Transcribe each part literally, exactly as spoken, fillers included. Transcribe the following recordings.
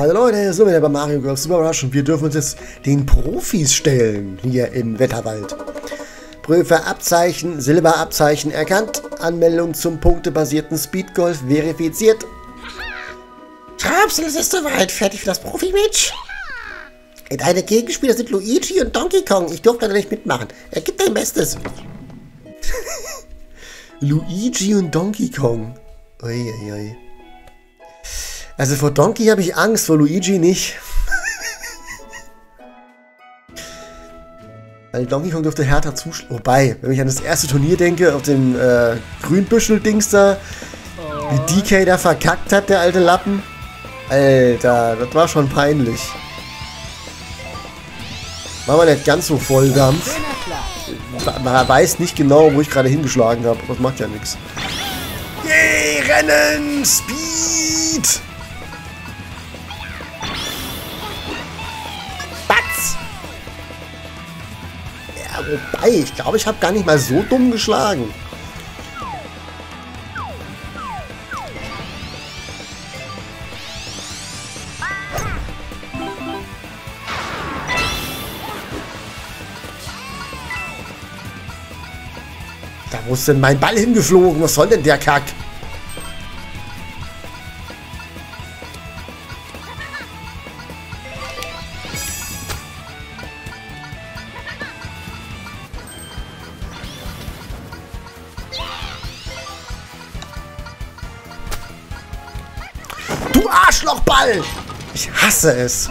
Hallo Leute, so wieder bei Mario Golf Super Rush und wir dürfen uns jetzt den Profis stellen hier im Wetterwald. Prüferabzeichen, Silberabzeichen erkannt, Anmeldung zum punktebasierten Speedgolf verifiziert. Trapsel, es ist soweit, fertig für das Profi-Match. Deine Gegenspieler sind Luigi und Donkey Kong, ich durfte da nicht mitmachen. Er gibt dein Bestes. Luigi und Donkey Kong. Ui, ui, ui. Also vor Donkey habe ich Angst, vor Luigi nicht. Weil Donkey Kong dürfte härter zuschlagen. Wobei, wenn ich an das erste Turnier denke, auf dem äh, Grünbüschel-Dings da, wie D K da verkackt hat, der alte Lappen. Alter, das war schon peinlich. War mal nicht ganz so voll Dampf. Man weiß nicht genau, wo ich gerade hingeschlagen habe. Das macht ja nichts. Yay, Rennen! Speed! Batz! Ja, wobei, ich glaube, ich habe gar nicht mal so dumm geschlagen. Wo ist denn mein Ball hingeflogen? Was soll denn der Kack? Du Arschlochball! Ich hasse es.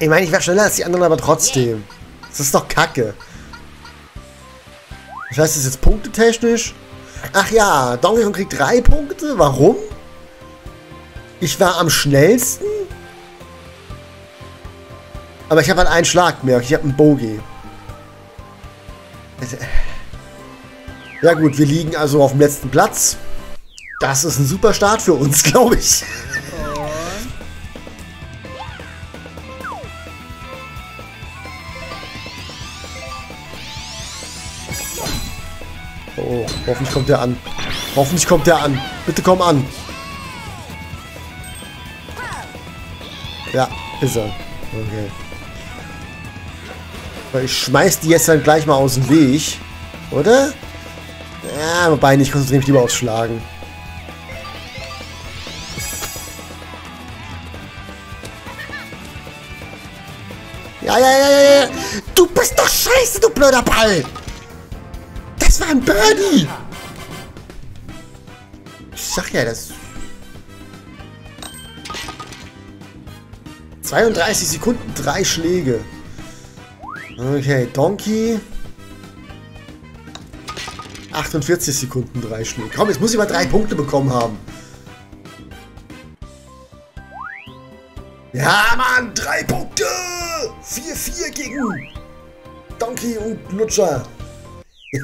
Ich meine, ich war schneller als die anderen, aber trotzdem. Das ist doch kacke. Ich weiß, das ist jetzt punktetechnisch. Ach ja, Donkey Kong kriegt drei Punkte. Warum? Ich war am schnellsten. Aber ich habe halt einen Schlag mehr. Ich habe einen Bogey. Ja gut, wir liegen also auf dem letzten Platz. Das ist ein super Start für uns, glaube ich. Oh, hoffentlich kommt der an. Hoffentlich kommt der an. Bitte komm an. Ja, ist er. Okay. Ich schmeiß die jetzt dann gleich mal aus dem Weg. Oder? Ja, wobei nicht. Ich konzentriere mich lieber aufs Schlagen. Ja, ja, ja, ja, ja. Du bist doch scheiße, du blöder Ball. Das war ein Birdie! Ich sag ja, das... zweiunddreißig Sekunden, drei Schläge. Okay, Donkey... achtundvierzig Sekunden, drei Schläge. Komm, jetzt muss ich mal drei Punkte bekommen haben. Ja, Mann, drei Punkte! vier vier gegen... Donkey und Lutscher. Und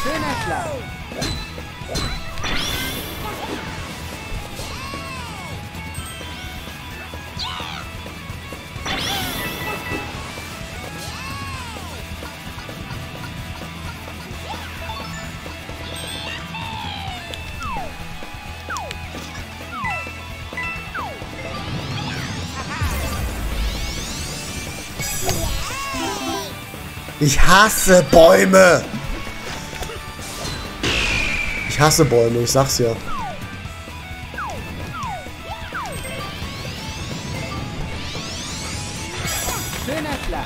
schöner Schlag. Ich hasse Bäume! Ich hasse Bäume, ich sag's ja. Schöner Schlag.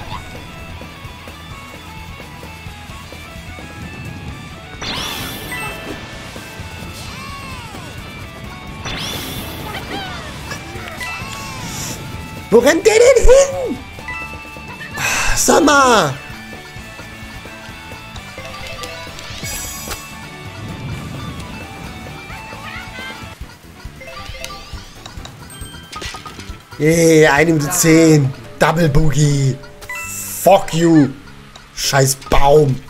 Wo rennt der denn hin? Sag mal! Yay, yeah, eine Minute zehn. Double Boogie. Fuck you. Scheiß Baum.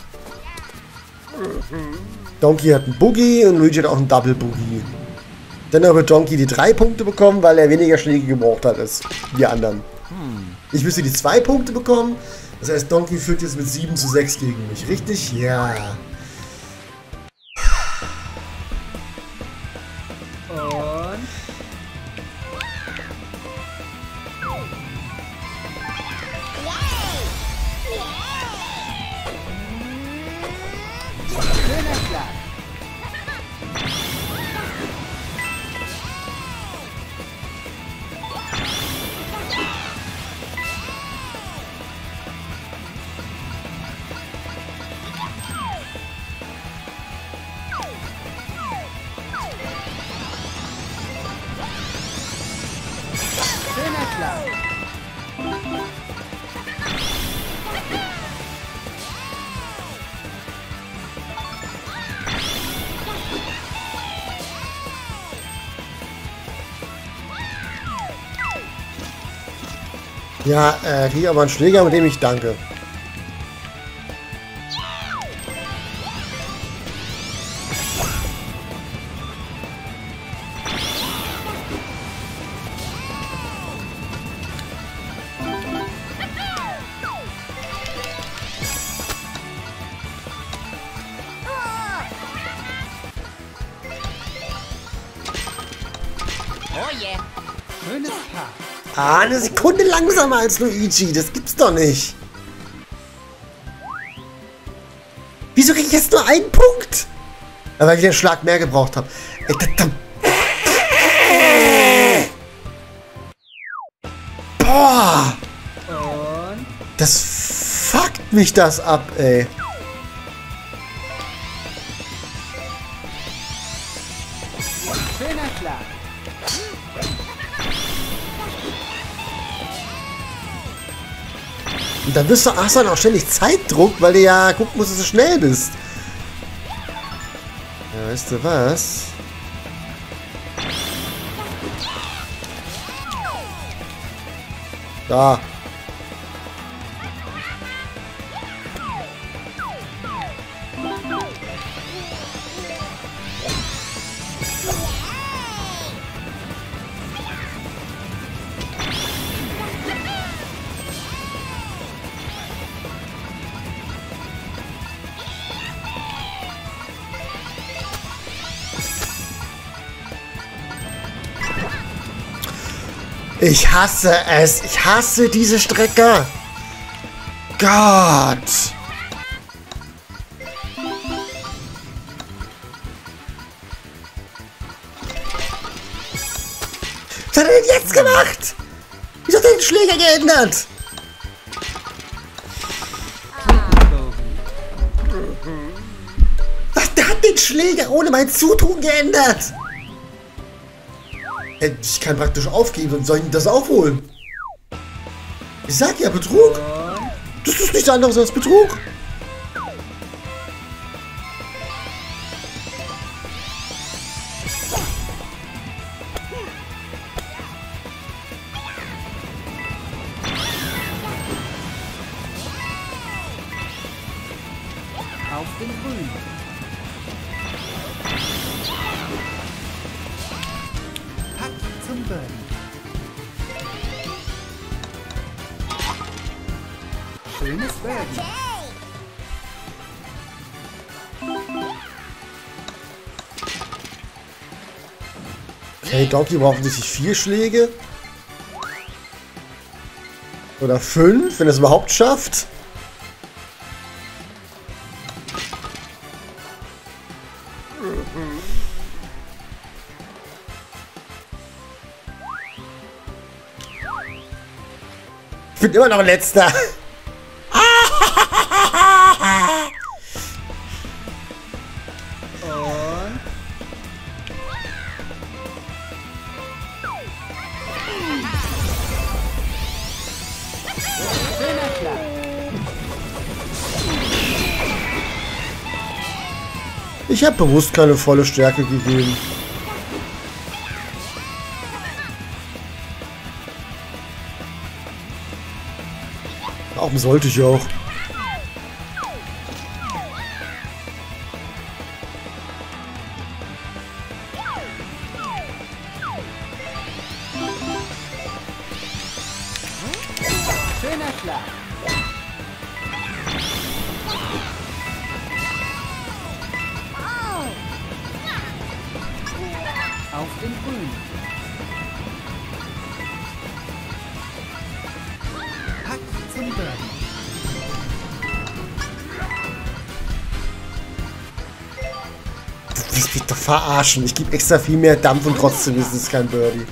Donkey hat einen Boogie und Luigi hat auch einen Double Boogie. Dennoch wird Donkey die drei Punkte bekommen, weil er weniger Schläge gebraucht hat als die anderen. Ich müsste die zwei Punkte bekommen. Das heißt, Donkey führt jetzt mit sieben zu sechs gegen mich. Richtig? Ja. Und? Ja, äh, kriege ich aber einen Schläger, mit dem ich danke. Ah, eine Sekunde langsamer als Luigi. Das gibt's doch nicht. Wieso krieg ich jetzt nur einen Punkt? Weil ich den Schlag mehr gebraucht habe. Boah. Das fuckt mich das ab, ey. Und dann wirst du ach so, auch ständig Zeitdruck, weil du ja gucken musst, dass du schnell bist. Ja, weißt du was? Da. Ich hasse es. Ich hasse diese Strecke. Gott. Was hat er denn jetzt gemacht? Wieso hat er den Schläger geändert? Was, der hat den Schläger ohne mein Zutun geändert. Ich kann praktisch aufgeben, sonst soll ich das aufholen. Ich sag ja, Betrug. Das ist nichts anderes als Betrug. Auf den Grün. Schönes Berg. Hey, Donkey braucht sich vier Schläge. Oder fünf, wenn er es überhaupt schafft. Ich bin immer noch letzter. Und? Ich habe bewusst keine volle Stärke gegeben. Sollte ich auch. Aufschlag. Auf den Grün. Pack zum Birdie. Das lässt mich doch verarschen. Ich gebe extra viel mehr Dampf und trotzdem ist es kein Birdie.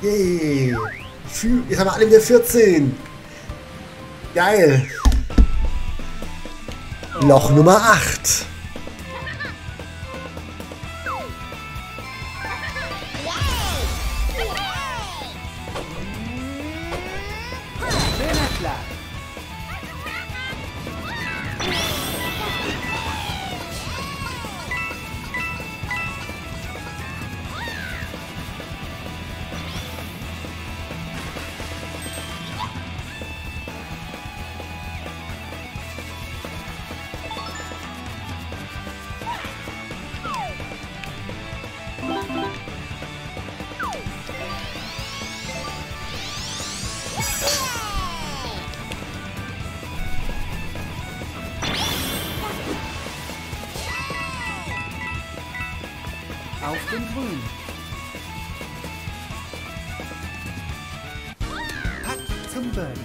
Yay! Jetzt haben wir alle wieder vierzehn! Geil! Loch Nummer acht! Auf den Grün. Pack zum Birdie.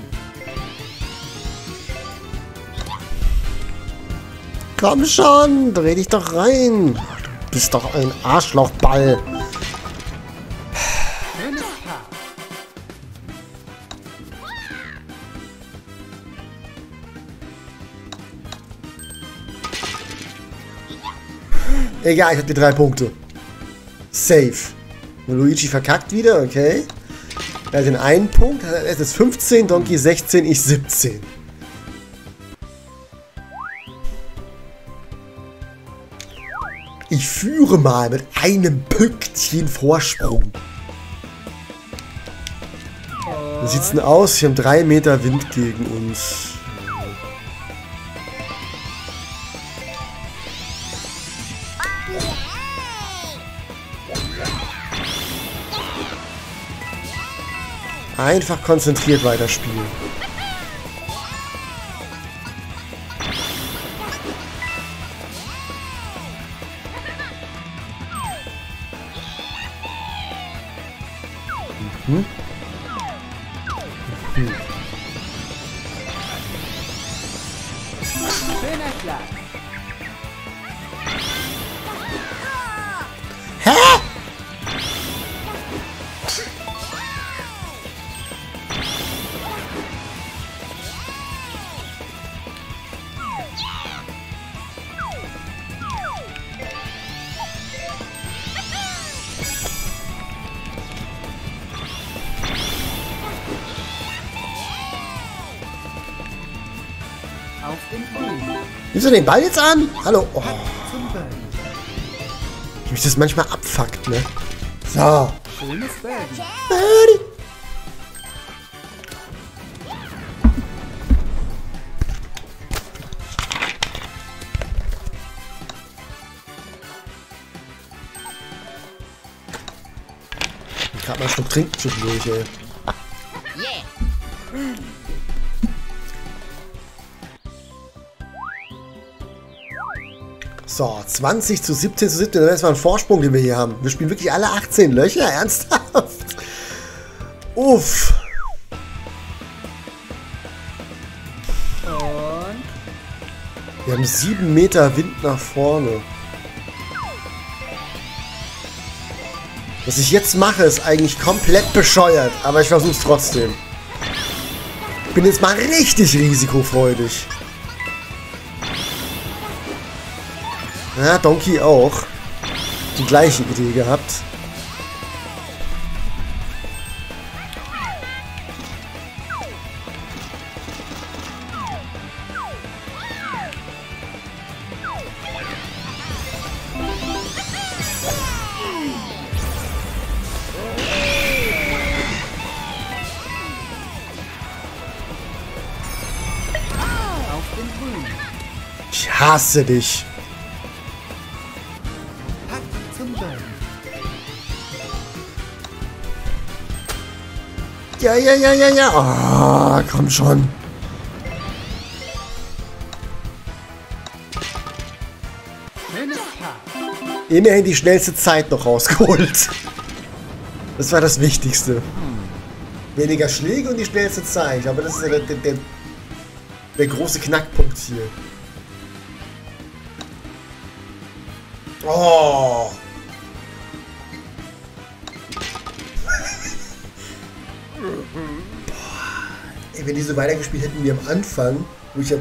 Komm schon, dreh dich doch rein. Du bist doch ein Arschlochball. Egal, ich hab die drei Punkte. Safe. Luigi verkackt wieder, okay. Er hat den einen Punkt. Es ist fünfzehn, Donkey sechzehn, ich siebzehn. Ich führe mal mit einem Pünktchen Vorsprung. Wie sieht's denn aus? Wir haben drei Meter Wind gegen uns. Einfach konzentriert weiterspielen. Mhm. Mhm. Hä? Nimmst du den Ball jetzt an? Hallo? Oh. Ich mich das manchmal abfuckt, ne? So. Ich hab grad mal einen Schluck trinken zwischendurch, ey. So, zwanzig zu siebzehn zu siebzehn, das ist mal ein Vorsprung, den wir hier haben. Wir spielen wirklich alle achtzehn Löcher, ernsthaft? Uff. Und? Wir haben sieben Meter Wind nach vorne. Was ich jetzt mache, ist eigentlich komplett bescheuert, aber ich versuch's trotzdem. Ich bin jetzt mal richtig risikofreudig. Ja, Donkey auch. Die gleiche Idee gehabt. Ich hasse dich. Ja, ja, ja, ja, ja. Oh, komm schon. Immerhin die schnellste Zeit noch rausgeholt. Das war das Wichtigste. Weniger Schläge und die schnellste Zeit. Ich glaube, das ist der, der, der, der große Knackpunkt hier. Oh. Ey, wenn die so weitergespielt hätten wie am Anfang, wo ich ja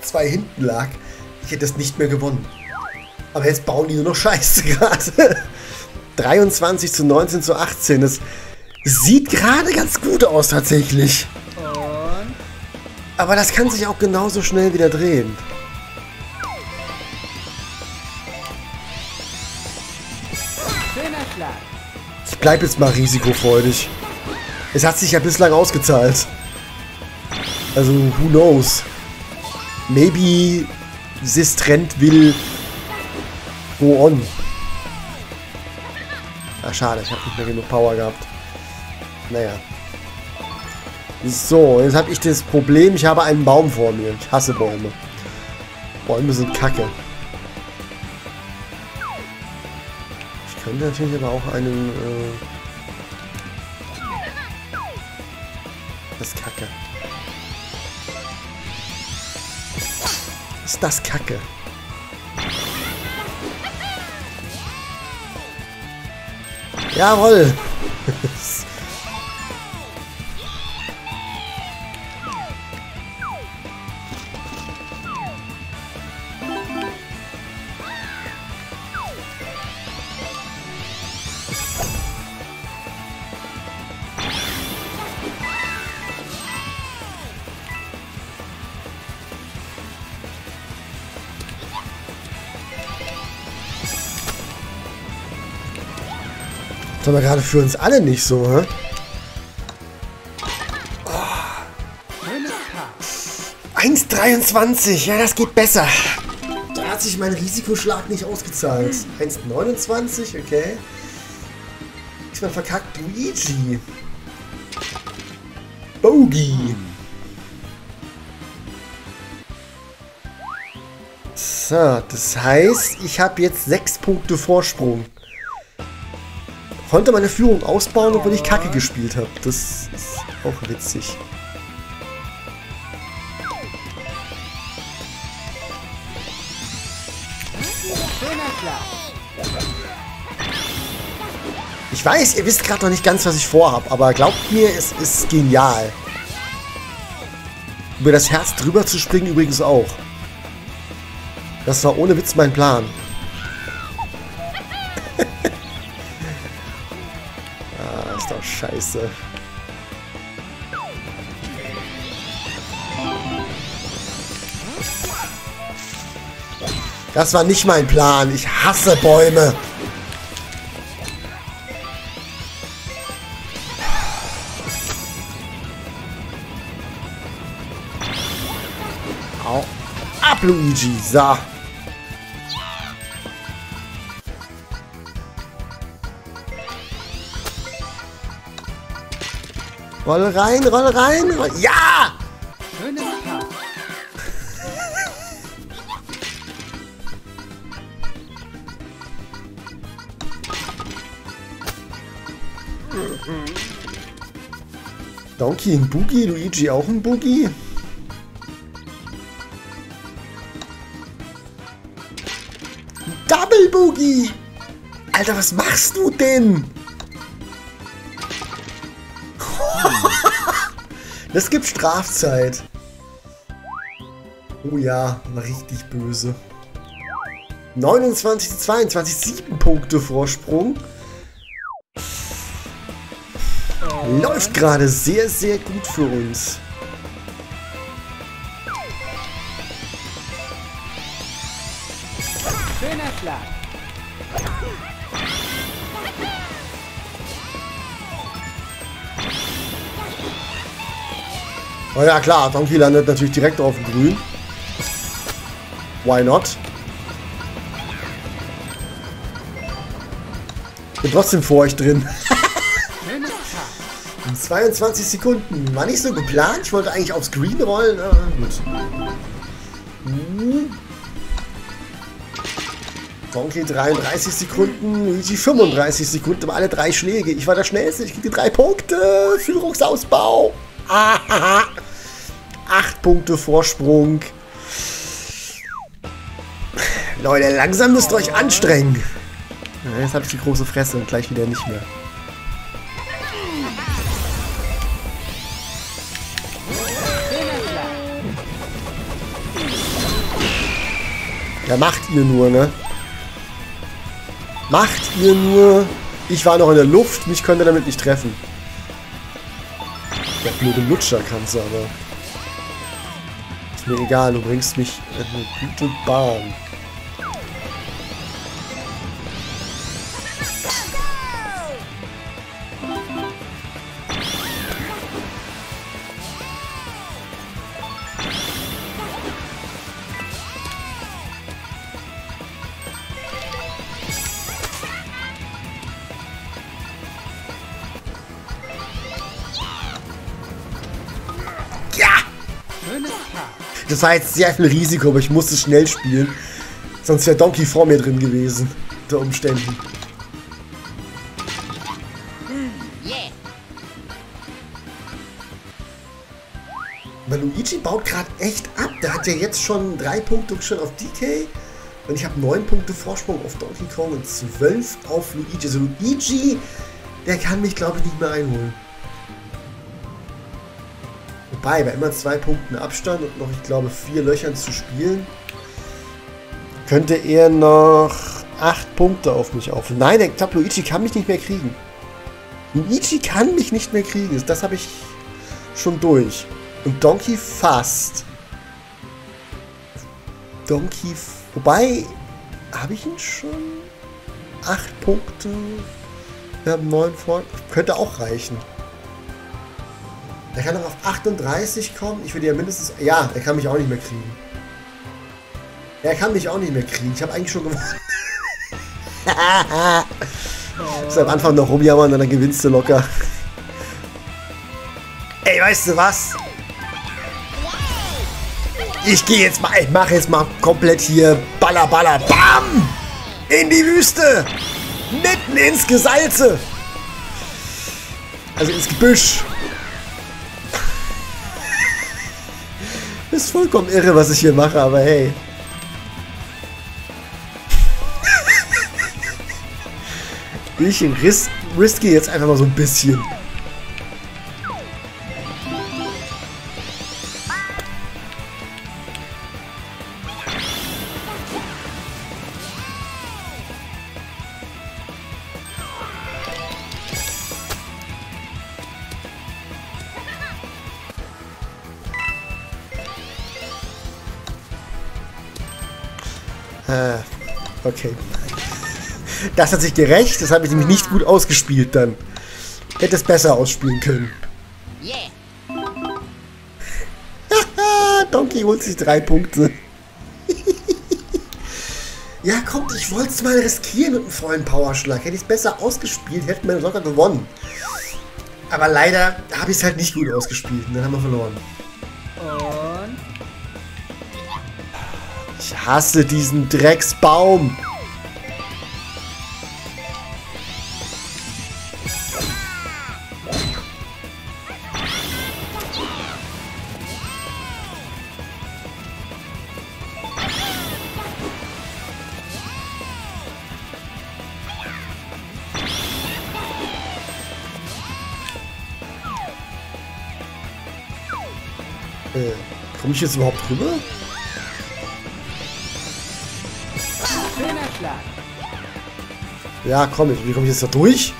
zwei hinten lag, ich hätte das nicht mehr gewonnen. Aber jetzt bauen die nur noch Scheiße gerade. dreiundzwanzig zu neunzehn zu achtzehn. Das sieht gerade ganz gut aus tatsächlich. Aber das kann sich auch genauso schnell wieder drehen. Ich bleib jetzt mal risikofreudig. Es hat sich ja bislang ausgezahlt. Also, who knows? Maybe this trend will go on. Ach, schade, ich habe nicht mehr genug Power gehabt. Naja. So, jetzt habe ich das Problem, ich habe einen Baum vor mir. Ich hasse Bäume. Bäume sind kacke. Ich könnte natürlich aber auch einen... Äh Das ist Kacke. Ist das Kacke? Jawohl! Das war gerade für uns alle nicht so, hä? Oh. eins Komma dreiundzwanzig, ja, das geht besser. Da hat sich mein Risikoschlag nicht ausgezahlt. eins Komma neunundzwanzig, okay. Diesmal verkackt Luigi. Bogey. So, das heißt, ich habe jetzt sechs Punkte Vorsprung. Konnte meine Führung ausbauen, obwohl ich Kacke gespielt habe. Das ist auch witzig. Ich weiß, ihr wisst gerade noch nicht ganz, was ich vorhabe, aber glaubt mir, es ist genial. Über das Herz drüber zu springen übrigens auch. Das war ohne Witz mein Plan. Scheiße. Das war nicht mein Plan. Ich hasse Bäume. Au. Ab, Luigi. So. Roll rein, roll rein, roll. Ja! Schönes Paar. Donkey ein Boogie, Luigi auch ein Boogie. Double Boogie! Alter, was machst du denn? Das gibt Strafzeit. Oh ja, war richtig böse. neunundzwanzig zu zweiundzwanzig, sieben Punkte Vorsprung. Läuft gerade sehr, sehr gut für uns. Schöner Schlag. Oh ja klar, Donkey landet natürlich direkt auf dem Grün. Why not? Bin trotzdem vor euch drin. zweiundzwanzig Sekunden. War nicht so geplant. Ich wollte eigentlich aufs Green rollen. Ah, gut. Hm. Donkey dreiunddreißig Sekunden, Luigi fünfunddreißig Sekunden, aber alle drei Schläge. Ich war der Schnellste, ich kriege die drei Punkte. Führungsausbau. Aha. Acht Punkte Vorsprung. Leute, langsam müsst ihr euch anstrengen. Ja, jetzt habe ich die große Fresse und gleich wieder nicht mehr. Ja, macht ihr nur, ne? Macht ihr nur. Ich war noch in der Luft, mich könnt ihr damit nicht treffen. Der blöde Lutscher kannst du aber. Ist mir egal, du bringst mich in eine gute Bahn. Das war jetzt sehr viel Risiko, aber ich musste schnell spielen. Sonst wäre Donkey vor mir drin gewesen, unter Umständen. Aber Luigi baut gerade echt ab. Der hat ja jetzt schon drei Punkte schon auf D K. Und ich habe neun Punkte Vorsprung auf Donkey Kong und zwölf auf Luigi. Also Luigi, der kann mich, glaube ich, nicht mehr einholen. Bei immer zwei Punkten Abstand und noch, ich glaube, vier Löchern zu spielen. Könnte er noch acht Punkte auf mich auf. Nein, ich glaube, Luigi kann mich nicht mehr kriegen. Luigi kann mich nicht mehr kriegen. Das habe ich schon durch. Und Donkey fast. Donkey... Wobei, habe ich ihn schon? Acht Punkte. Wir haben neun vor... Könnte auch reichen. Der kann noch auf achtunddreißig kommen. Ich würde ja mindestens... Ja, er kann mich auch nicht mehr kriegen. Er kann mich auch nicht mehr kriegen. Ich habe eigentlich schon gewonnen. Ist am Anfang noch rumjammern und dann gewinnst du locker. Ey, weißt du was? Ich gehe jetzt mal... Ich mache jetzt mal komplett hier... Baller, baller, bam! In die Wüste! Mitten ins Gesalze! Also ins Gebüsch! Ist vollkommen irre, was ich hier mache, aber hey. Ich ris riskiere jetzt einfach mal so ein bisschen. Okay. Das hat sich gerecht. Das habe ich nämlich nicht gut ausgespielt dann. Hätte es besser ausspielen können. Haha, Donkey holt sich drei Punkte. Ja, kommt, ich wollte es mal riskieren mit einem vollen Powerschlag. Hätte ich es besser ausgespielt, hätten wir locker gewonnen. Aber leider habe ich es halt nicht gut ausgespielt. Und dann haben wir verloren. Ich hasse diesen Drecksbaum. Äh, komme ich jetzt überhaupt rüber? Ja, komm, wie komme ich jetzt da durch?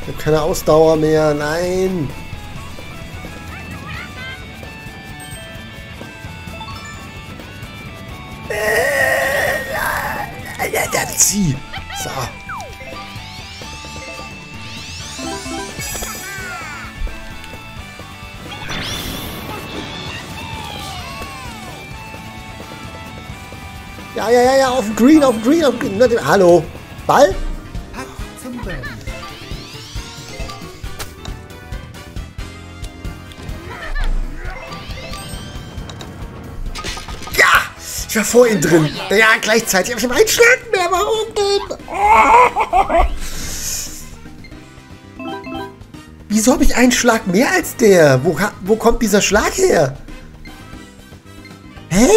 Ich habe keine Ausdauer mehr, nein! Äh, ja, ja, zieh! So. Ja, ja, ja, ja, auf dem Green, auf dem Green, auf dem Green. Hallo. Ball? Ja! Ich war vorhin drin. Ja, gleichzeitig habe ich einen Einschlag mehr. Warum denn? Oh. Wieso habe ich einen Schlag mehr als der? Wo, wo kommt dieser Schlag her? Hä?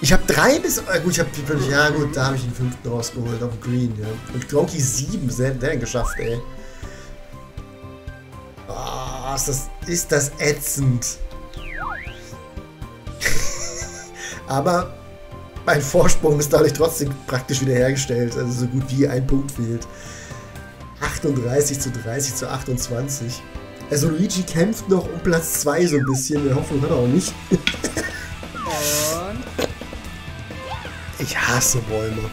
Ich habe drei bis... Äh gut, ich hab die fünf, ja gut, da habe ich den fünften rausgeholt auf dem Green, ja. Und Donkey sieben, sehr, sehr geschafft, ey. Oh, ist das, ist das ätzend. Aber mein Vorsprung ist dadurch trotzdem praktisch wiederhergestellt, also so gut wie ein Punkt fehlt. achtunddreißig zu dreißig zu achtundzwanzig. Also Luigi kämpft noch um Platz zwei so ein bisschen, wir hoffen, hat er auch nicht. Ich hasse Bäume.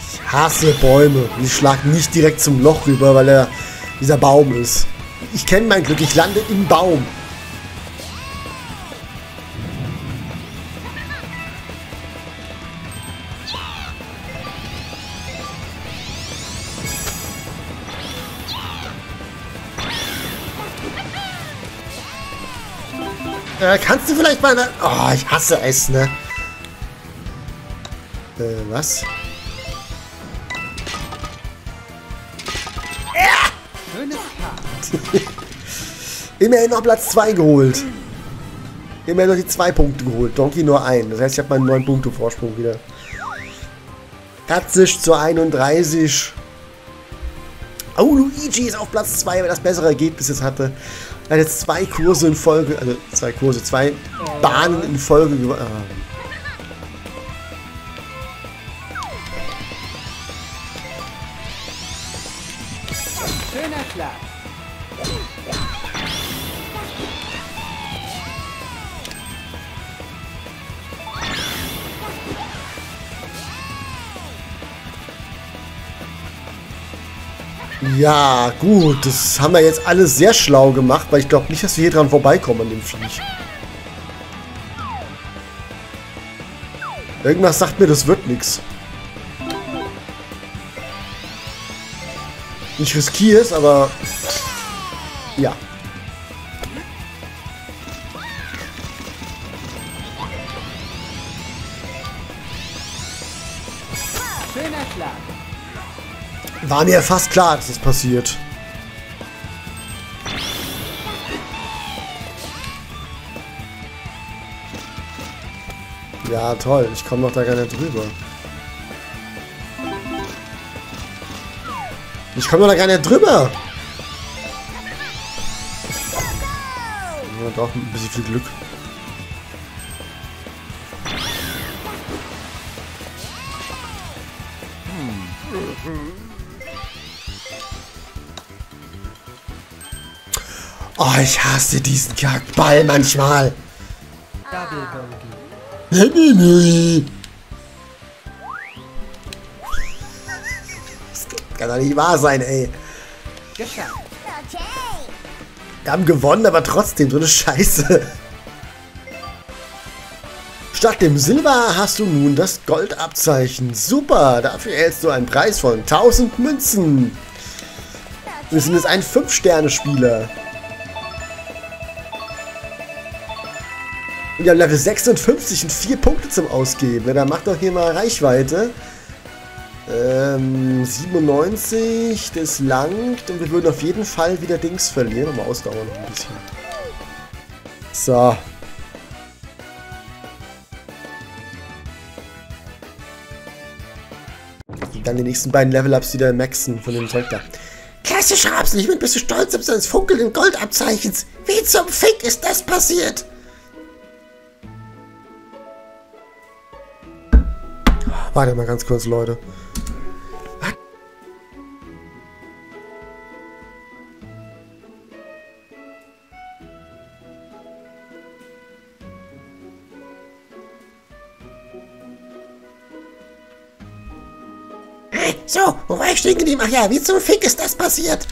Ich hasse Bäume. Und ich schlag nicht direkt zum Loch rüber, weil er dieser Baum ist. Ich kenne mein Glück, ich lande im Baum. Äh, kannst du vielleicht mal... Ne? Oh, ich hasse es, ne? Äh, was? Ja! Immerhin noch Platz zwei geholt. Immerhin noch die zwei Punkte geholt. Donkey nur ein. Das heißt, ich habe meinen neun Punkte Vorsprung wieder. vierzig zu einunddreißig. Oh, Luigi ist auf Platz zwei, weil das bessere Ergebnis jetzt hatte. Er hat jetzt zwei Kurse in Folge, also zwei Kurse, zwei Bahnen in Folge gewonnen. Ah. Schöner Schlag. Ja, gut, das haben wir jetzt alles sehr schlau gemacht, weil ich glaube nicht, dass wir hier dran vorbeikommen an dem Viech. Irgendwas sagt mir, das wird nichts. Ich riskiere es, aber... Ja. Schöner Schlag. War mir fast klar, dass das passiert. Ja, toll. Ich komme noch da gar nicht drüber. Ich komme doch da gar nicht drüber. Hat auch ein bisschen viel Glück. Oh, ich hasse diesen Kackball manchmal. Das kann doch nicht wahr sein, ey. Wir haben gewonnen, aber trotzdem so eine Scheiße. Statt dem Silber hast du nun das Goldabzeichen. Super, dafür erhältst du einen Preis von tausend Münzen. Wir sind jetzt ein fünf-Sterne-Spieler. Wir haben Level sechsundfünfzig und vier Punkte zum Ausgeben. Da macht doch hier mal Reichweite. Ähm, siebenundneunzig, das langt. Und wir würden auf jeden Fall wieder Dings verlieren. Mal ausdauern ein bisschen. So. Und dann die nächsten beiden Level-Ups wieder maxen von dem Zeug da. Klasse Schrapsel, ich bin ein bisschen stolz auf seines funkelnden Goldabzeichens. Wie zum Fick ist das passiert? Warte mal ganz kurz, Leute. Was? Hey, Hi, so, wo war ich stehen geblieben? Ach ja, wie zum Fick ist das passiert?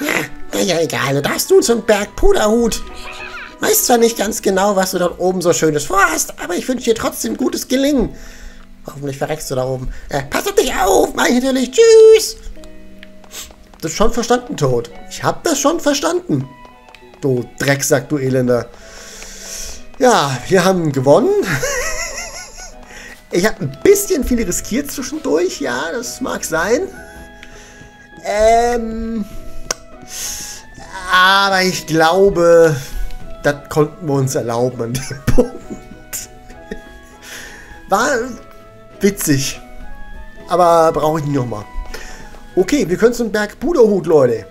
Ja, naja, egal, du darfst du zum Berg Puderhut. Weiß zwar nicht ganz genau, was du dort oben so Schönes vorhast, aber ich wünsche dir trotzdem gutes Gelingen. Hoffentlich verreckst du da oben. Äh, pass auf dich auf, mein Hinterlich, tschüss! Das schon verstanden, Tod. Ich hab das schon verstanden. Du Drecksack, du Elender. Ja, wir haben gewonnen. Ich habe ein bisschen viel riskiert zwischendurch. Ja, das mag sein. Ähm... Aber ich glaube, das konnten wir uns erlauben an dem Punkt. War witzig. Aber brauche ich nicht nochmal. Okay, wir können zum Berg Puderhut, Leute.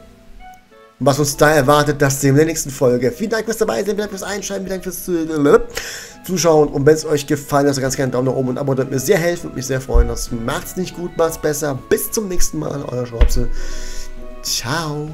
Was uns da erwartet, das sehen wir in der nächsten Folge. Vielen Dank fürs dabei sein, vielen Dank fürs Einschalten, vielen Dank fürs Zuschauen. Und wenn es euch gefallen hat, ganz gerne einen Daumen nach oben und ein Abo, das mir sehr helfen und mich sehr freuen. Das macht's nicht gut, macht's besser. Bis zum nächsten Mal, euer Schwabse. Ciao.